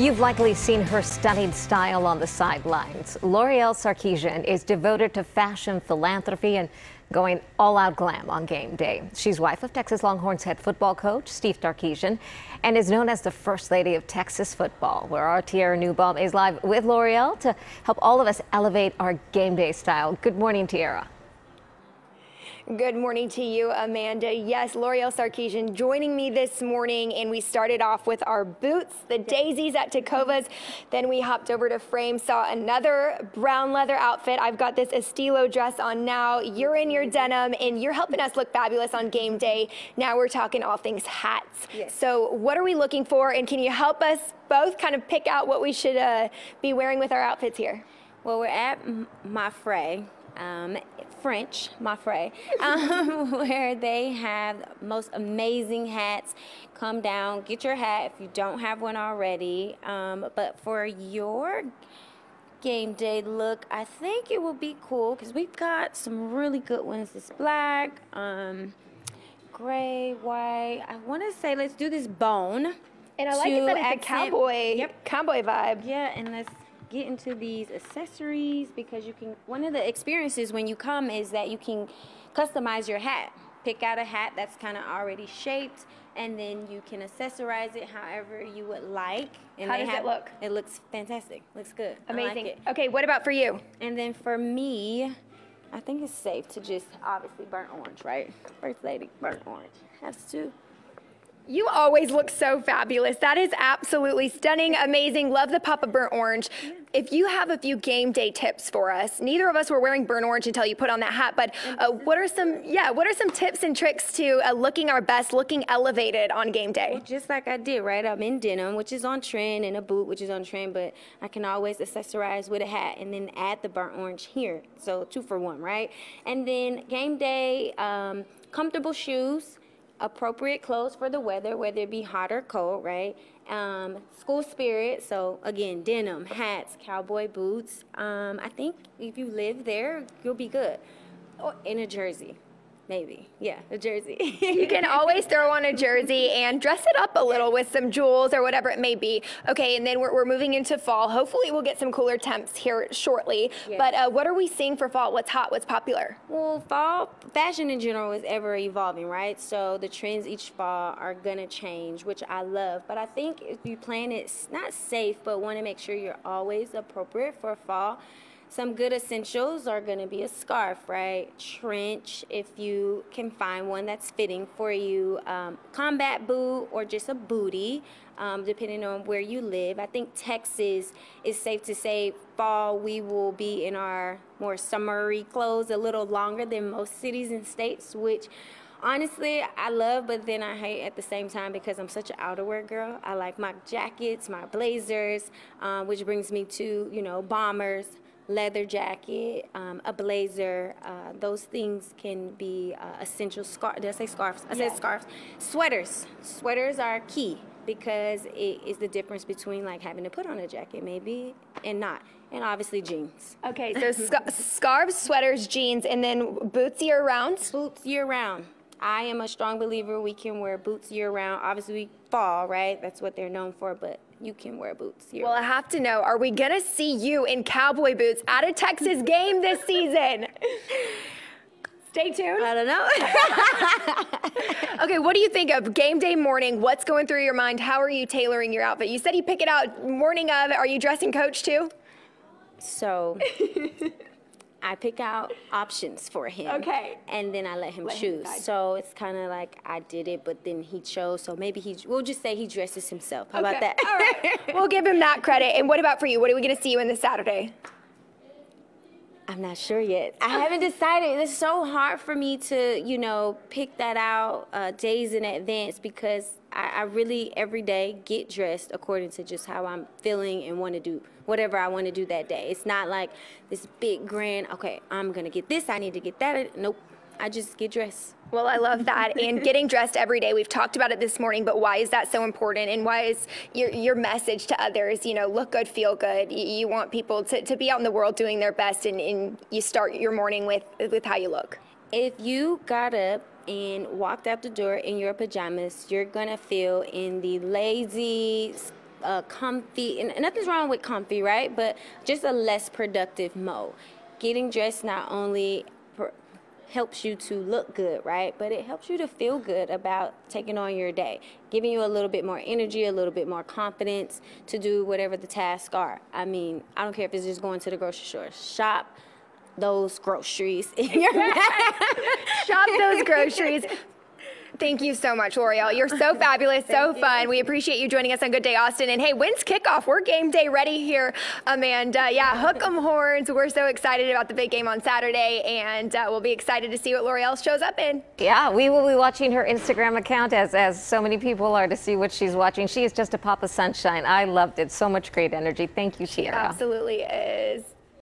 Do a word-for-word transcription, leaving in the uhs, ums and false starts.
You've likely seen her studied style on the sidelines. Loreal Sarkisian is devoted to fashion, philanthropy, and going all-out glam on game day. She's wife of Texas Longhorns head football coach Steve Sarkisian and is known as the First Lady of Texas football, where our Tiara Newbaum is live with Loreal to help all of us elevate our game day style. Good morning, Tiara. Good morning to you, Amanda. Yes, Loreal Sarkisian joining me this morning, and we started off with our boots, the daisies at Tacova's. Then we hopped over to Frame, saw another brown leather outfit. I've got this Estilo dress on now. You're in your denim, and you're helping us look fabulous on game day. Now we're talking all things hats. Yes. So what are we looking for, and can you help us both kind of pick out what we should uh, be wearing with our outfits here? Well, we're at Maufrais. Um, French, Maufrais, um, where they have most amazing hats. Come down, get your hat if you don't have one already. Um, but for your game day look, I think it will be cool because we've got some really good ones. It's black, um, gray, white. I want to say let's do this bone. And I like it that it's a cowboy, yep. cowboy vibe. Yeah, and let's get into these accessories, because you can, one of the experiences when you come is that you can customize your hat. Pick out a hat that's kind of already shaped, and then you can accessorize it however you would like. And how does it look? It looks fantastic. Looks good. Amazing. I like it. Okay, what about for you? And then for me, I think it's safe to just obviously burnt orange, right? First lady, burnt orange. Has to. You always look so fabulous. That is absolutely stunning, amazing. Love the pop of burnt orange. Yeah. If you have a few game day tips for us, neither of us were wearing burnt orange until you put on that hat. But uh, what are some, yeah, what are some tips and tricks to uh, looking our best, looking elevated on game day? Well, just like I did, right? I'm in denim, which is on trend, and a boot, which is on trend. But I can always accessorize with a hat, and then add the burnt orange here. So two for one, right? And then game day, um, comfortable shoes. Appropriate clothes for the weather, whether it be hot or cold, right? Um, school spirit, so again, denim, hats, cowboy boots. Um, I think if you live there, you'll be good. Or in a jersey. Maybe, yeah, a jersey. You can always throw on a jersey and dress it up a little with some jewels or whatever it may be. Okay, and then we're, we're moving into fall. Hopefully we'll get some cooler temps here shortly. Yes. But uh, what are we seeing for fall? What's hot? What's popular? Well, fall fashion in general is ever evolving, right? So the trends each fall are gonna change, which I love. But I think if you plan it, it's not safe, but wanna make sure you're always appropriate for fall. Some good essentials are gonna be a scarf, right? Trench, if you can find one that's fitting for you. Um, combat boot or just a bootie, um, depending on where you live. I think Texas, is safe to say fall, we will be in our more summery clothes a little longer than most cities and states, which honestly, I love, but then I hate at the same time because I'm such an outerwear girl. I like my jackets, my blazers, um, which brings me to, you know, bombers, leather jacket, um, a blazer, uh, those things can be uh, essential. Scarf, did I say scarves? I yeah. said scarves. Sweaters. Sweaters are key because it is the difference between like having to put on a jacket maybe and not. And obviously jeans. Okay, so sc scarves, sweaters, jeans, and then boots year round? Boots year round. I am a strong believer we can wear boots year round. Obviously fall, right? That's what they're known for, but you can wear boots here. Well, I have to know, are we gonna see you in cowboy boots at a Texas game this season? Stay tuned. I don't know. Okay, what do you think of game day morning? What's going through your mind? How are you tailoring your outfit? You said you pick it out morning of. Are you dressing coach too? So I pick out options for him, okay, and then I let him let choose. Him so it's kind of like I did it, but then he chose. So maybe he, we'll just say he dresses himself. How okay. about that? All right. We'll give him that credit. And what about for you? What are we going to see you in this Saturday? I'm not sure yet. I haven't decided. It's so hard for me to, you know, pick that out uh, days in advance because I, I really every day get dressed according to just how I'm feeling and want to do whatever I want to do that day. It's not like this big grand, okay, I'm going to get this, I need to get that. Nope. I just get dressed. Well, I love that. And getting dressed every day, we've talked about it this morning, but why is that so important? And why is your, your message to others, you know, look good, feel good. You want people to, to be out in the world doing their best, and, and you start your morning with, with how you look. If you got up and walked out the door in your pajamas, you're going to feel in the lazy, a comfy, and nothing's wrong with comfy, right? But just a less productive mode. Getting dressed not only helps you to look good, right? But it helps you to feel good about taking on your day, giving you a little bit more energy, a little bit more confidence to do whatever the tasks are. I mean, I don't care if it's just going to the grocery store, shop those groceries in your bag. Shop those groceries. Thank you so much, Loreal. You're so fabulous, so fun. You. We appreciate you joining us on Good Day Austin. And hey, when's kickoff? We're game day ready here, Amanda. Yeah, hook 'em horns. We're so excited about the big game on Saturday, and uh, we'll be excited to see what Loreal shows up in. Yeah, we will be watching her Instagram account, as, as so many people are, to see what she's watching. She is just a pop of sunshine. I loved it. So much great energy. Thank you, Tiara. She absolutely is.